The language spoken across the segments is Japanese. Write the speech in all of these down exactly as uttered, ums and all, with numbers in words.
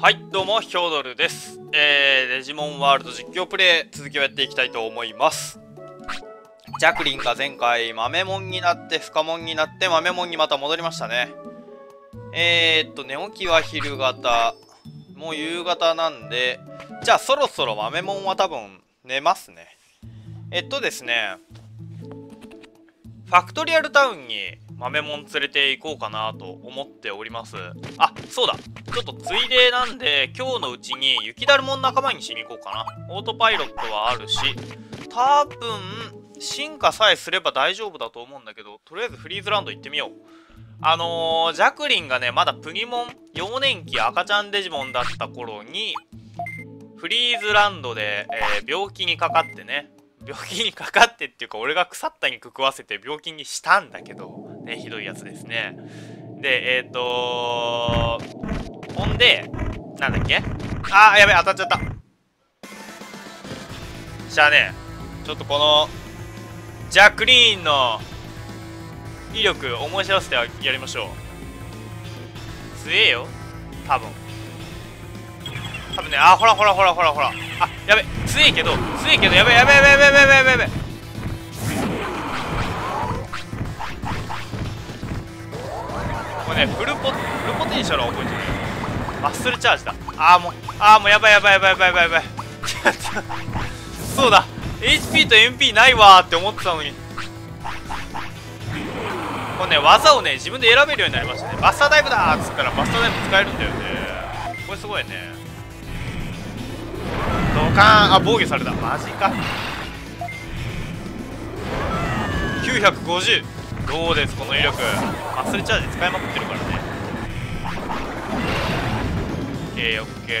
はい、どうもヒョードルです。えー、デジモンワールド実況プレイ続きをやっていきたいと思います。ジャクリンが前回豆もんになって深もんになって豆もんにまた戻りましたね。えー、っと寝起きは昼方、もう夕方なんで、じゃあそろそろ豆もんは多分寝ますね。えっとですね、ファクトリアルタウンに豆もん連れて行こうかなと思っております。あ、そうだ、ちょっとついでなんで今日のうちに雪だるもん仲間にしに行こうかな。オートパイロットはあるし、多分進化さえすれば大丈夫だと思うんだけど、とりあえずフリーズランド行ってみよう。あのー、ジャクリンがねまだプニモン幼年期赤ちゃんデジモンだった頃にフリーズランドで、えー、病気にかかってね、病気にかかってっていうか俺が腐った肉食わせて病気にしたんだけどね、ひどいやつですね。でえっ、ー、とーほんでなんだっけ、あーやべえ、当たっちゃった。じゃあね、ちょっとこのジャクリーンの威力思い知らせてやりましょう。強えよ多分多分ね。あーほらほらほらほらほら、あやべ、強えけど強えけどやべやべやべやべやべやべやべやべ。これねフルポ、フルポテンシャルは覚えてる。マッスルチャージだ。あーもう、あーもうやばいやばいやばいやばいやばいやばいそうだ、 エイチピー と エムピー ないわーって思ってたのに、これね技をね自分で選べるようになりましたね。バスターダイブだーっつったらバスターダイブ使えるんだよね。これすごいね。ドカーン、あ防御された、マジか。きゅうひゃくごじゅう、どうですこの威力。マッスルチャージ使いまくってるからね。オッケーオッケー。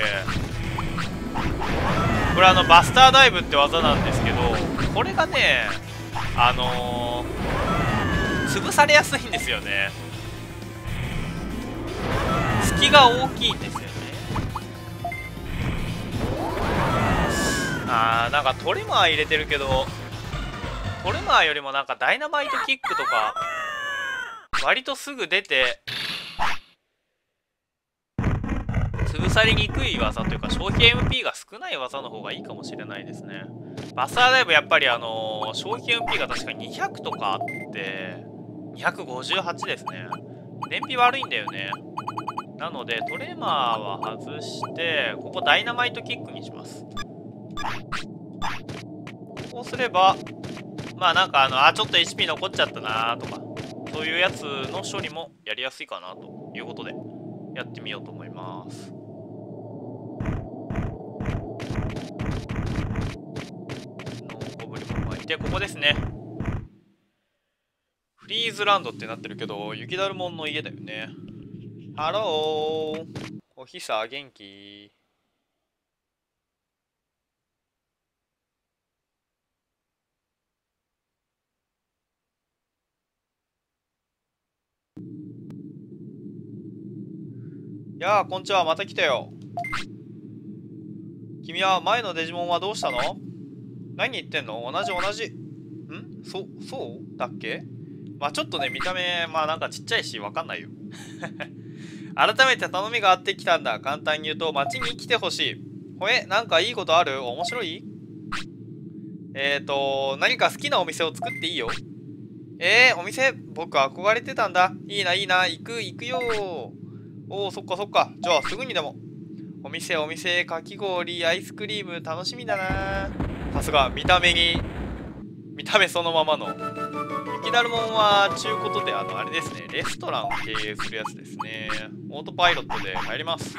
これあのバスターダイブって技なんですけど、これがねあのー、潰されやすいんですよね。隙が大きいんですよね。あーなんかトリマー入れてるけど、トレマーよりもなんかダイナマイトキックとか割とすぐ出て潰されにくい技というか消費 エムピー が少ない技の方がいいかもしれないですね。バスターダイブやっぱりあのー、消費 エムピー が確かにひゃくとかあってにひゃくごじゅうはちですね。燃費悪いんだよね。なのでトレマーは外してここダイナマイトキックにします。こうすればまあなんかあのあちょっと エイチピー 残っちゃったなーとかそういうやつの処理もやりやすいかなということでやってみようと思います。ノンゴブリンがいてここですね。フリーズランドってなってるけど雪だるもんの家だよね。ハローおひさ元気。やあこんにちは、また来たよ。君は前のデジモンはどうしたの？何言ってんの？同じ同じん？そそうだっけ？まあちょっとね見た目まあなんかちっちゃいしわかんないよ改めて頼みがあってきたんだ。簡単に言うと町に来てほしい。ほえ、なんかいいことある？面白い？えっと何か好きなお店を作っていいよ。えー、お店僕憧れてたんだ。いいないいな、行く行くよー。おおそっかそっか、じゃあすぐにでも。お店お店、かき氷アイスクリーム楽しみだな。さすが見た目に見た目そのままの。雪だるもんはちゅうことであのあれですね、レストランを経営するやつですね。オートパイロットで帰ります。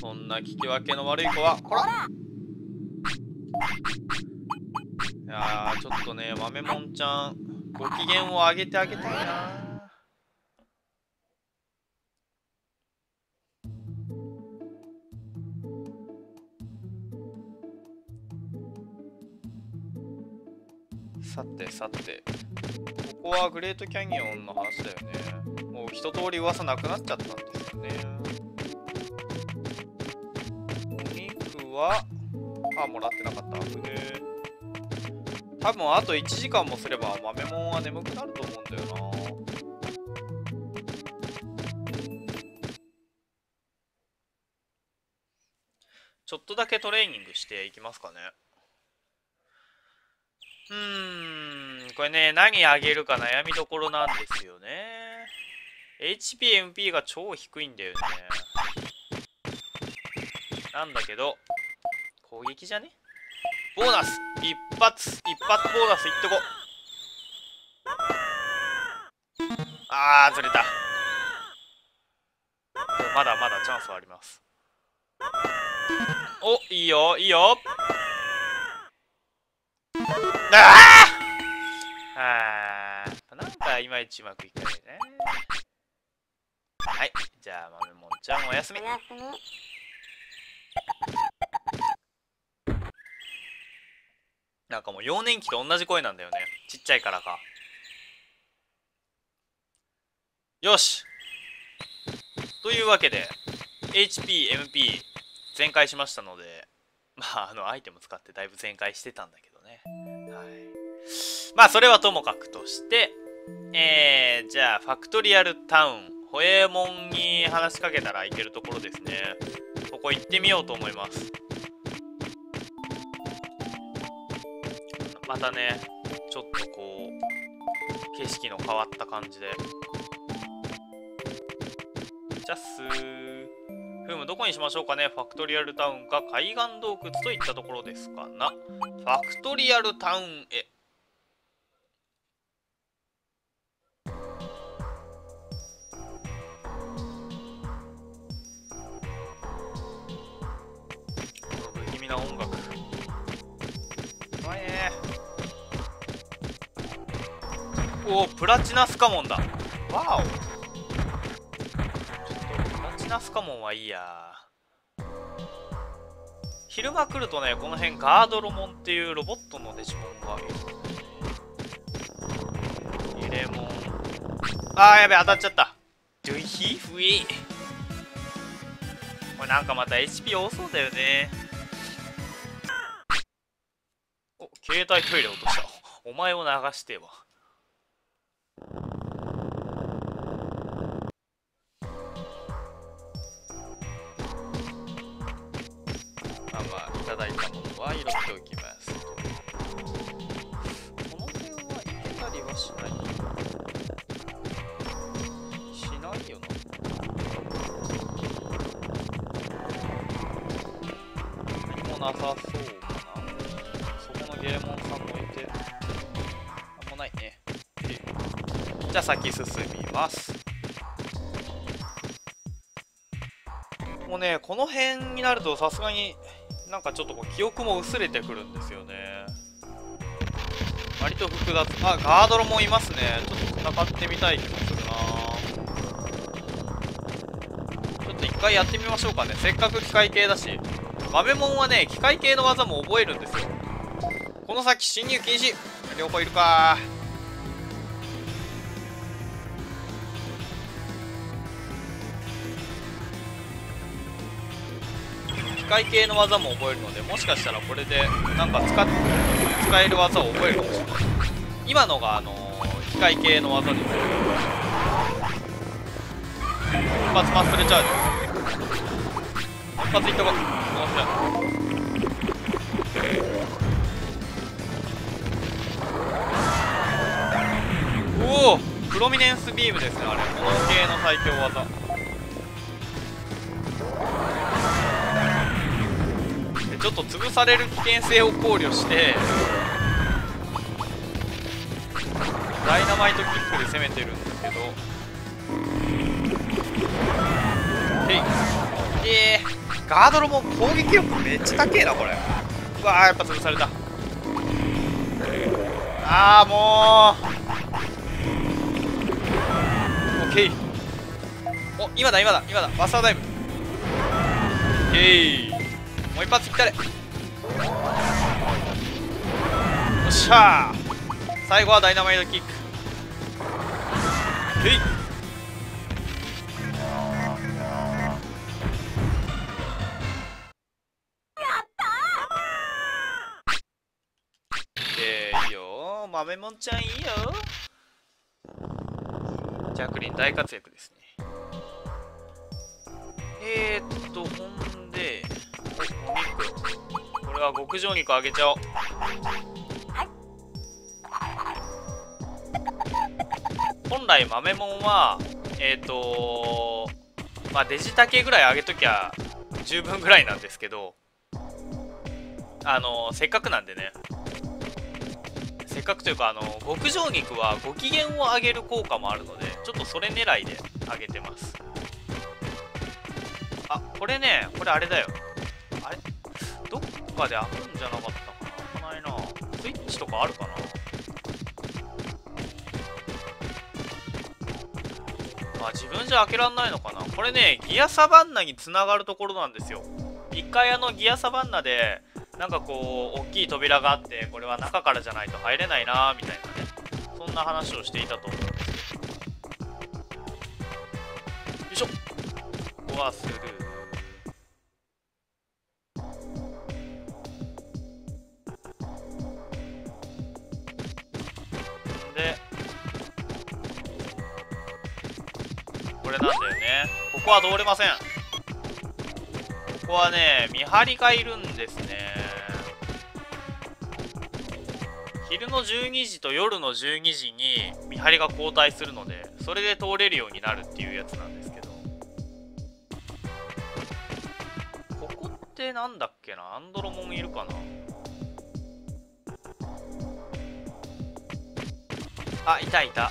そんな聞き分けの悪い子はこら。いやーちょっとね豆もんちゃんご機嫌を上げてあげたいな。さてさて、ここはグレートキャニオンの話だよね。もう一通り噂なくなっちゃったんですよね。お肉はあもらってなかった。危ねえ。多分あといちじかんもすれば豆もんは眠くなると思うんだよな。ちょっとだけトレーニングしていきますかね。うーん、これね、何あげるか悩みどころなんですよね。エイチピー、エムピー が超低いんだよね。なんだけど、攻撃じゃね？ボーナス！一発！一発ボーナスいっとこ！あー、ずれた。まだまだチャンスはあります。お、いいよ、いいよ。ああ、なんかいまいちうまくいかないね。はい、じゃあ豆もんちゃんおやすみ。なんかもう幼年期と同じ声なんだよね。ちっちゃいからか。よしというわけで エイチピー、エムピー 全開しましたので、まああのアイテム使ってだいぶ全開してたんだけどね。はい、まあそれはともかくとして、えー、じゃあファクトリアルタウンホエモンに話しかけたらいけるところですね。ここ行ってみようと思います。またね、ちょっとこう景色の変わった感じで。ジャスフム、どこにしましょうかね。ファクトリアルタウンか海岸洞窟といったところですかな。ファクトリアルタウンへ。不気味な音楽。うまいね。おお、プラチナスカモンだ。わお。ナスカモンはいいや。昼間来るとね、この辺ガードロモンっていうロボットのデジモンがあるよ。イレモン、あーやべえ、当たっちゃった。ドゥイヒーフイ。これなんかまた エイチピー 多そうだよね。お、携帯トイレ落とした。お前を流しては。いただいたものは拾っておきます。この辺はいけたりはしないしないよな。何もなさそうかな。そこのゲーモンさんもいて、何もないね。じゃあ先進みます。もうね、この辺になるとさすがになんかちょっとこう記憶も薄れてくるんですよね。割と複雑。あ、ガードロもいますね。ちょっと戦ってみたい気もするな。ちょっと一回やってみましょうかね。せっかく機械系だし。豆もんはね、機械系の技も覚えるんですよ。この先侵入禁止。両方いるか。機械系の技も覚えるので、もしかしたらこれでなんか使って使える技を覚えるかもしれない。今のがあのー、機械系の技ですよ。一発マッスルチャージ。一発いったこと。おお、プロミネンスビームですね。あれこの系の最強技。ちょっと潰される危険性を考慮してダイナマイトキックで攻めてるんですけど、えー、ガードロも攻撃力めっちゃ高えなこれ。うわー、やっぱ潰された。ああ、もう OK。 お、今だ今だ今だ、バスターダイブ。えい、もう一発いったれ。よっしゃー、最後はダイナマイトキック。へい、やったー。いいよ、豆もんちゃんいいよ。ジャクリン大活躍ですね。えーっとほんで、は極上肉あげちゃおう。本来豆もんはえっとまあデジタケぐらいあげときゃ十分ぐらいなんですけど、あのせっかくなんでね、せっかくというかあの極上肉はご機嫌を上げる効果もあるので、ちょっとそれ狙いで上げてます。あ、これね、これあれだよ、あれどっかで開くんじゃなかったかな。ないな。スイッチとかあるかな。まあ自分じゃ開けらんないのかな。これね、ギアサバンナにつながるところなんですよ。一回あのギアサバンナでなんかこう大きい扉があって、これは中からじゃないと入れないなみたいなね、そんな話をしていたと思うんですけど。よいしょ。ここはスルー。でこれなんだよね。ここは通れません。ここはね、見張りがいるんですね。昼のじゅうにじと夜のじゅうにじに見張りが交代するので、それで通れるようになるっていうやつなんですけど、ここってなんだっけな、アンドロモンいるかな。あ、いたいた。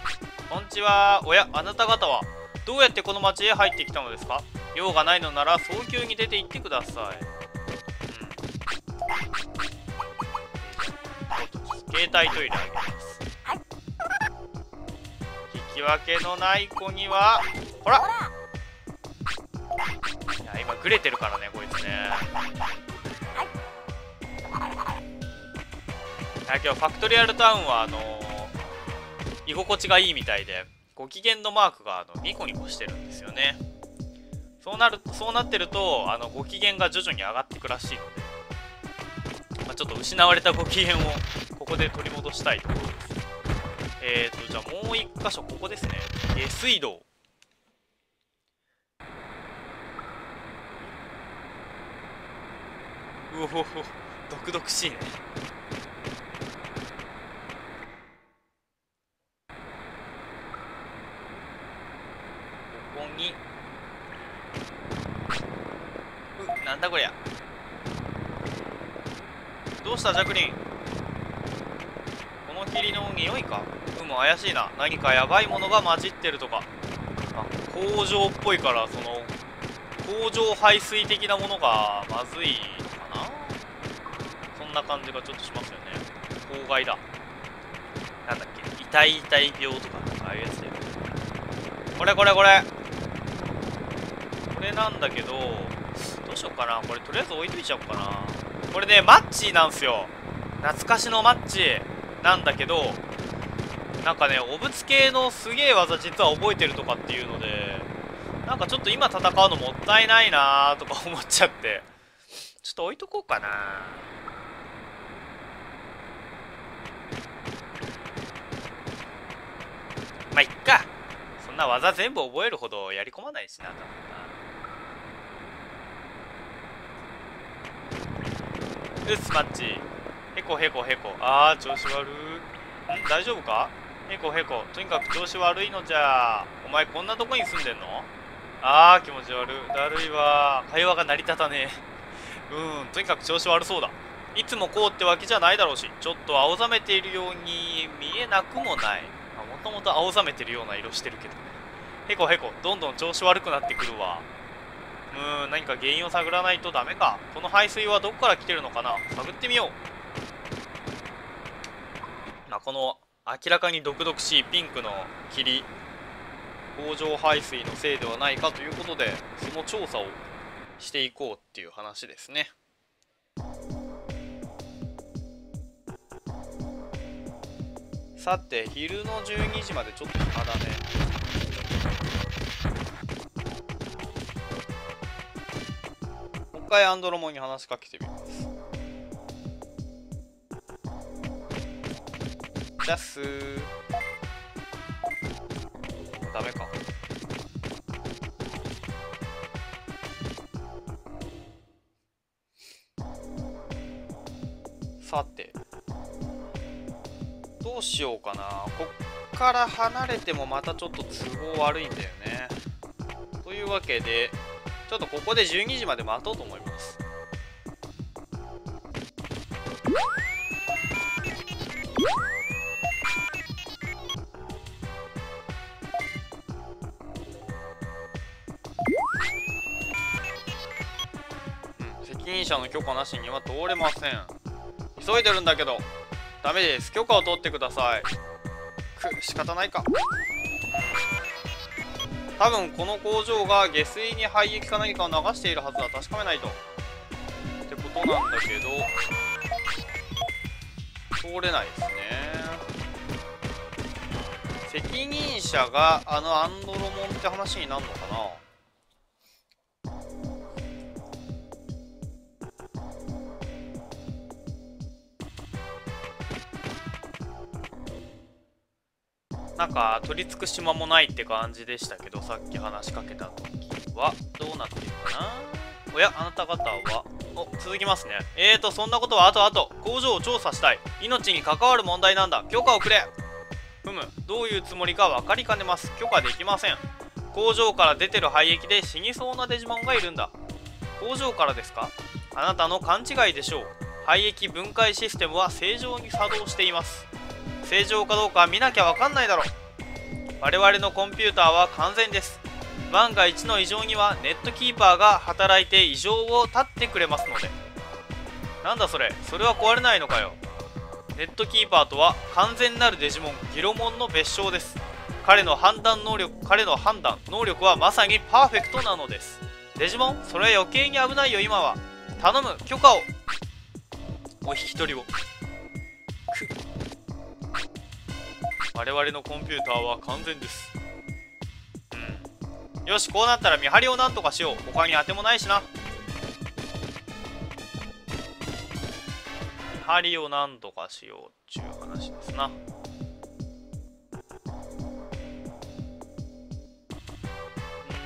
こんにちは。おや、あなた方はどうやってこの町へ入ってきたのですか。用がないのなら早急に出て行ってください。携帯トイレあげます。聞き分けのない子には、ほら。いや、今グレてるからね、こいつね。はい、今日ファクトリアルタウンはあのー、居心地がいいみたいで、ご機嫌のマークがあのニコニコしてるんですよね。そうなる、そうなってるとあのご機嫌が徐々に上がってくらしいので。まあちょっと失われたご機嫌をここで取り戻したいところです。えーと、じゃあもう一箇所、ここですね。下水道。うおほほ、毒々しいね。ここに、う、なんだこりゃ。どうしたジャクリン。この霧の匂いか。うん、怪しいな。何かやばいものが混じってるとか。あ、工場っぽいから、その工場排水的なものがまずいのかな、そんな感じがちょっとしますよね。公害だ。なんだっけ、痛い痛い病とかああいうやつだよ。これこれこれこれなんだけど、どうしようかな。これとりあえず置いといちゃおうかな。これね、マッチなんすよ。懐かしのマッチなんだけど、なんかね、おぶつ系のすげえ技実は覚えてるとかっていうので、なんかちょっと今戦うのもったいないなーとか思っちゃって、ちょっと置いとこうかな。まあいっか、そんな技全部覚えるほどやり込まないしな、多分な。うっす、マッチ。へこへこへこ。あー、調子悪い。ん、大丈夫か。へこへこ。とにかく調子悪いのじゃ。お前こんなとこに住んでんの。あー、気持ち悪い。だるいわ。会話が成り立たねえ。うーん、とにかく調子悪そうだ。いつもこうってわけじゃないだろうし、ちょっと青ざめているように見えなくもない。もともと青ざめてるような色してるけどね。へこへこ。どんどん調子悪くなってくるわ。うーん、何か原因を探らないとダメか。この排水はどこから来てるのかな。探ってみよう。まあ、この明らかに毒々しいピンクの霧、工場排水のせいではないかということで、その調査をしていこうっていう話ですね。さて、昼のじゅうにじまでちょっとまだね。一回アンドロモンに話しかけてみます。ジャスー。ダメか。さてどうしようかな。こっから離れてもまたちょっと都合悪いんだよね。というわけでちょっとここでじゅうにじまで待とうと思います。責任者の許可なしには通れません。急いでるんだけどダメです。許可を取ってください。く、仕方ないか。多分この工場が下水に廃液か何かを流しているはずだ。確かめないとってことなんだけど、通れないですね。責任者があのアンドロモンって話になるのかな。なんか取り付く島もないって感じでしたけど、さっき話しかけた時はどうなってるかな。おや、あなた方はお続きますね。えーとそんなことはあとあと。工場を調査したい。命に関わる問題なんだ。許可をくれ。ふむ、どういうつもりか分かりかねます。許可できません。工場から出てる廃液で死にそうなデジモンがいるんだ。工場からですか。あなたの勘違いでしょう。廃液分解システムは正常に作動しています。正常かどうか見なきゃ分かんないだろう。我々のコンピューターは完全です。万が一の異常にはネットキーパーが働いて異常を絶ってくれますので。なんだそれ、それは壊れないのかよ。ネットキーパーとは完全なるデジモンギロモンの別称です。彼の判断能力彼の判断能力はまさにパーフェクトなのです。デジモン、それは余計に危ないよ。今は頼む、許可を。お引き取りを。我々のコンピューターは完全です、うん、よし、こうなったら見張りをなんとかしよう。他に当てもないしな。見張りをなんとかしようっちゅう話ですな。ん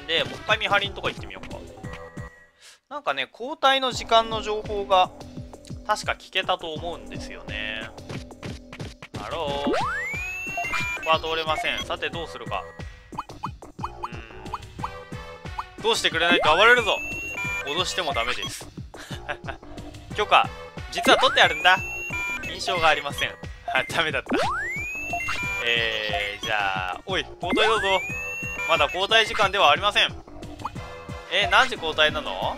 でもう一回見張りんとこ行ってみようか。なんかね、交代の時間の情報が確か聞けたと思うんですよね。ハロー、ここは通れません。さてどうするか。うーん、どうしてくれないと暴れるぞ。脅してもダメです許可実は取ってあるんだ。印象がありません。あ、ダメだったえー、じゃあおい交代どうぞ。まだ交代時間ではありません。えー、何時交代なの。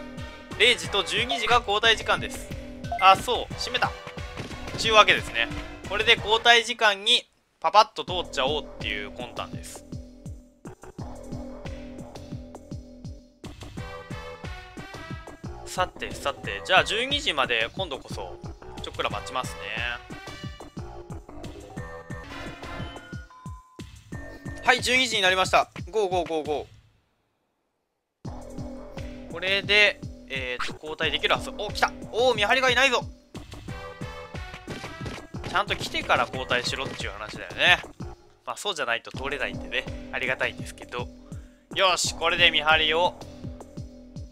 れいじとじゅうにじが交代時間です。あ、そう閉めたちゅうわけですね。これで交代時間にパパッと通っちゃおうっていう魂胆です。さてさて、じゃあじゅうにじまで今度こそちょっくら待ちますね。はい、じゅうにじになりました。ごーごーごーごー。これでえー、っと交代できるはず。お、来た。おお、見張りがいないぞ。ちゃんと来てから交代しろっていう話だよね。まあそうじゃないと通れないんでね、ありがたいんですけど。よし、これで見張りを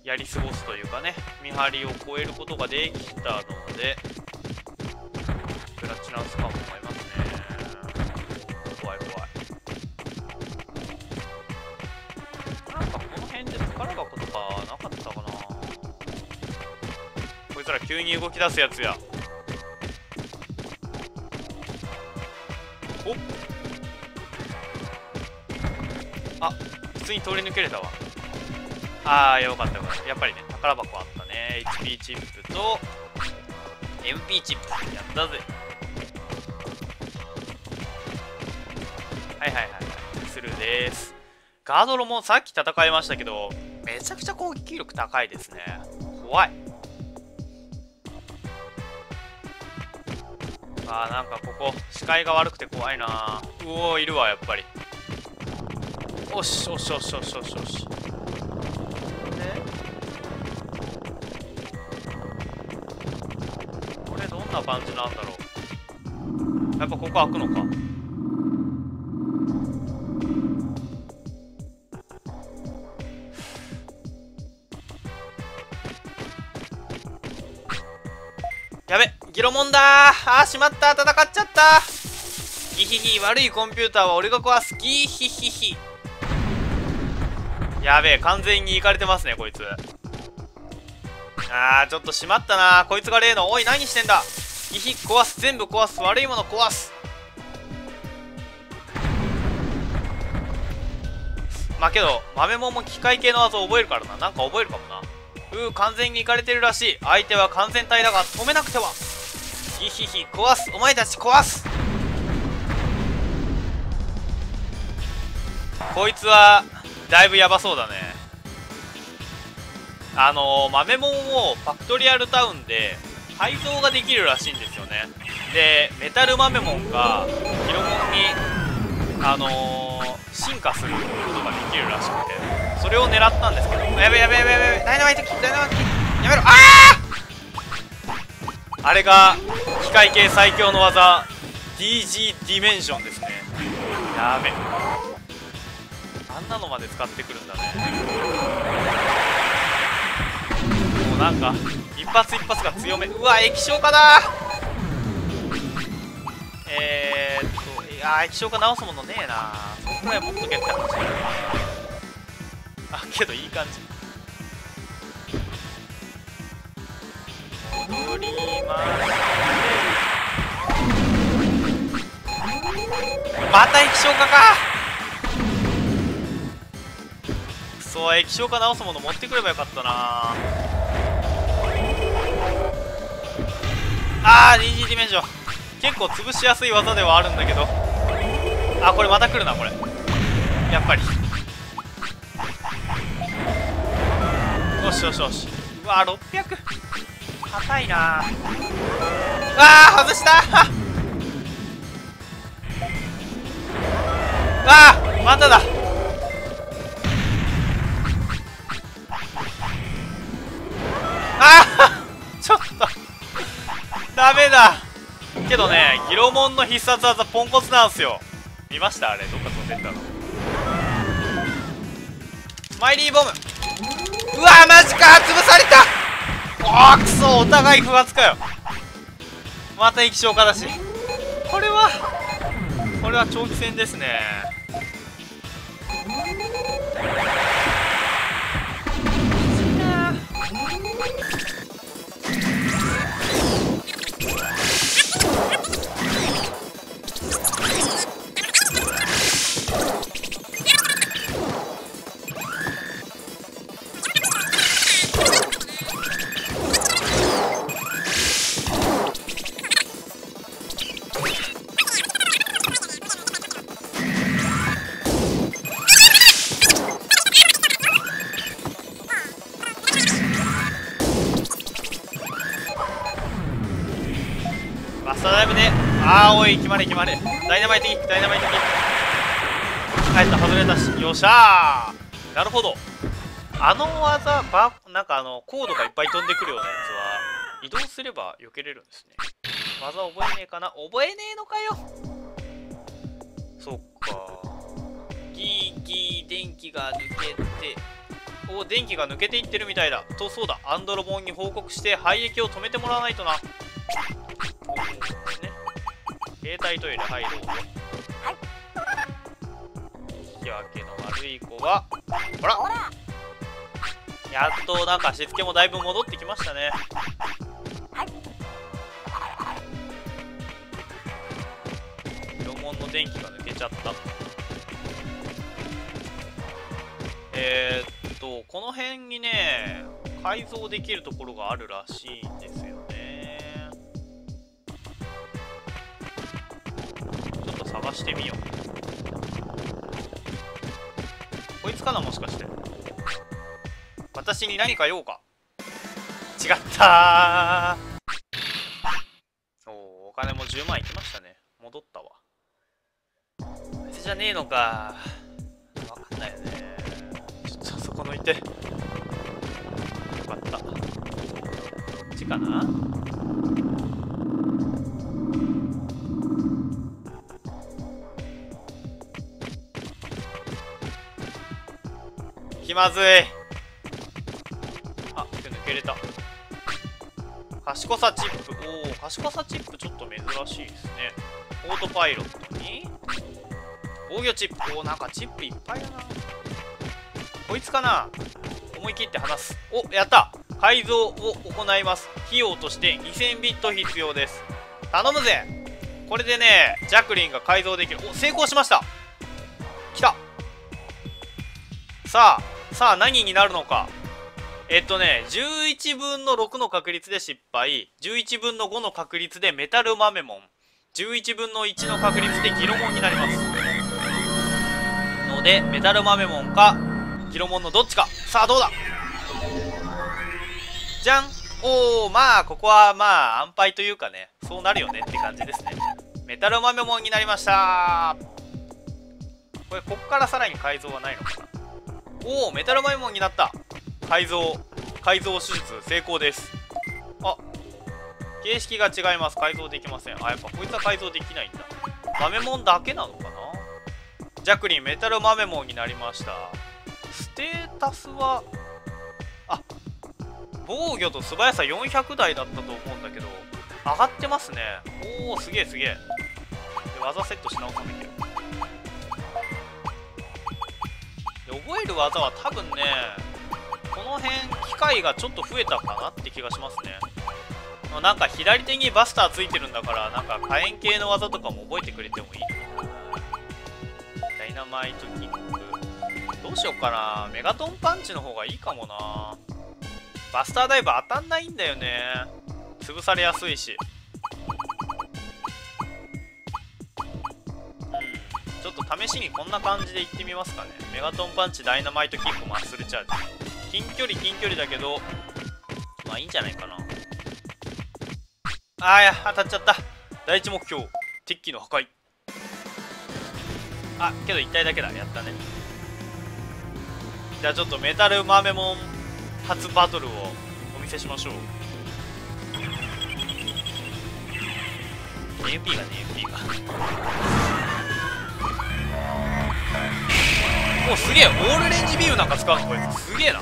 やり過ごすというかね、見張りを超えることができたのでプラチナスかも思いますね。怖い怖い。なんかこの辺で宝箱とかなかったかな。こいつら急に動き出すやつや。おっ、あ、普通に通り抜けれたわ。あー、よかったよかった。やっぱりね、宝箱あったね。 エイチピー チップと エムピー チップやったぜ。はいはいはい、スルーです。ガードロもさっき戦いましたけど、めちゃくちゃ攻撃力高いですね。怖い。あー、なんかここ視界が悪くて怖いな。うおー、いるわやっぱり。おしおしおしおしおしおし。これどんな感じなんだろう。やっぱここ開くのか。やべ、ケロモンだー。あー、しまった、戦っちゃった。ギヒヒ、悪いコンピューターは俺が壊す。ギヒヒヒ。やべえ、完全にイカれてますねこいつ。あー、ちょっとしまったな。こいつが例の、おい何してんだ。ギヒ、壊す、全部壊す、悪いもの壊す。まあけど豆もんも機械系の技覚えるからな、なんか覚えるかもな。うー、完全にイカれてるらしい。相手は完全体だが止めなくては。ギヒヒ、壊す、お前たち壊す。こいつはだいぶやばそうだね。あのー、豆もんをファクトリアルタウンで配当ができるらしいんですよね。でメタル豆もんがヒロモンにあのー、進化することができるらしくて、それを狙ったんですけど、やべやべやべやべ、ダイナマイトキッ、ダイナマイトキッ、やめろ。ああ、あれが機械系最強の技 ディージー ディメンションですね。やべ、あんなのまで使ってくるんだね。もうなんか一発一発が強め。うわ、液晶化だー。えーっと、いや、液晶化直すものねえなー。そこはもっとけって話だな。あ、けどいい感じ。戻りまーす。また液晶化か。そう、液晶化直すもの持ってくればよかったな。あー、ディージー ディメンジョン結構潰しやすい技ではあるんだけど、あ、これまた来るな。これやっぱり、よしよしよし。うわー、ろっぴゃく硬いな。あー、外した。あー、まただ。あー、ちょっとダメだけどね。ギロモンの必殺技ポンコツなんすよ。見ました、あれどっか飛んでったの。スマイリーボム。うわー、マジかー、潰された。おー、くそ、お互い不発かよ。また液晶化だし、これはこれは長期戦ですね。決まれ決まれ、ダイナマイトキック、ダイナマイトキック。帰った、外れたし、よっしゃー。なるほど、あの技バなんかあのコードがいっぱい飛んでくるようなやつは移動すれば避けれるんですね。技覚えねえかな。覚えねえのかよ。そっか。ギーギー、電気が抜けて、お、電気が抜けていってるみたいだと。そうだ、アンドロボンに報告して廃液を止めてもらわないとな。携帯トイレ入ろう。引き分けの悪い子はほら、やっとなんかしつけもだいぶ戻ってきましたね。ヒロモンの電気が抜けちゃった。えー、っとこの辺にね改造できるところがあるらしいんですよね。探してみよう。こいつかな、もしかして。私に何か用か。違ったー。おー、お金もじゅうまんいきましたね。戻ったわ。店じゃねえのか。分かんないよね。ちょっとそこのいて。よかった。こっちかな。気まずい。あ、抜けれた。賢さチップ。おお、賢さチップちょっと珍しいですね。オートパイロットに防御チップ。おお、なんかチップいっぱいだな。こいつかな。思い切って話す。お、やった。改造を行います。費用としてにせんビット必要です。頼むぜ。これでね、ジャクリンが改造できる。お、成功しました。来た。さあさあ、何になるのか。えっとね、じゅういちぶんのろくの確率で失敗、じゅういちぶんのごの確率でメタルマメモン、じゅういちぶんのいちの確率でギロモンになりますので、メタルマメモンかギロモンのどっちか。さあどうだ。じゃん。おお、まあここはまあ安牌というかね、そうなるよねって感じですね。メタルマメモンになりました。これこっからさらに改造はないのかな。おお、メタルマメモンになった。改造、改造手術成功です。あ、形式が違います。改造できません。あ、やっぱこいつは改造できないんだ。マメモンだけなのかな。ジャクリンメタルマメモンになりました。ステータスはあ、防御と素早さよんひゃくだいだったと思うんだけど上がってますね。おお、すげえすげえ。技セットし直さなきゃ。で、覚える技は多分ね、この辺機械がちょっと増えたかなって気がしますね。なんか左手にバスターついてるんだから、なんか火炎系の技とかも覚えてくれてもいい。ダイナマイトキックどうしよっかな。メガトンパンチの方がいいかもな。バスターダイブ当たんないんだよね。潰されやすいし、うん、ちょっと試しにこんな感じでいってみますかね。メガトンパンチ、ダイナマイトキック、マッスルチャージ。近距離近距離だけど、まあいいんじゃないかな。あー、いや、当たっちゃった。第一目標、敵機の破壊。あ、けどいったいだけだ。やったね。じゃあちょっとメタルマメモン初バトルをお見せしましょう。エーピー がね、エーピー が。お、すげえ。オールレンジビームなんか使うのこれ。すげえな。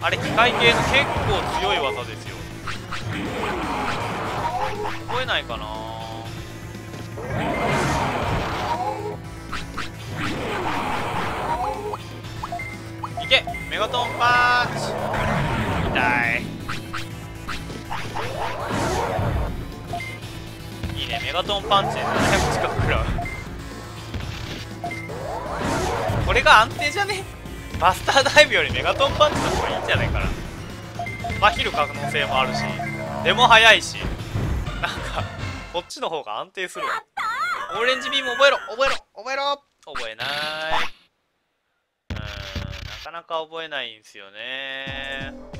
あれ、機械系の結構強い技ですよ。聞こえないかな。いけ、メガトンパンチ。痛い。いいね、メガトンパンチでななひゃく近く食らう。これが安定じゃね。バスターダイブよりメガトンパンチの方がいいんじゃないかな。まひる可能性もあるし、でも速いし、なんかこっちの方が安定するわ。オレンジビーム覚えろ覚えろ覚えろ。覚えない。うーん、なかなか覚えないんですよね。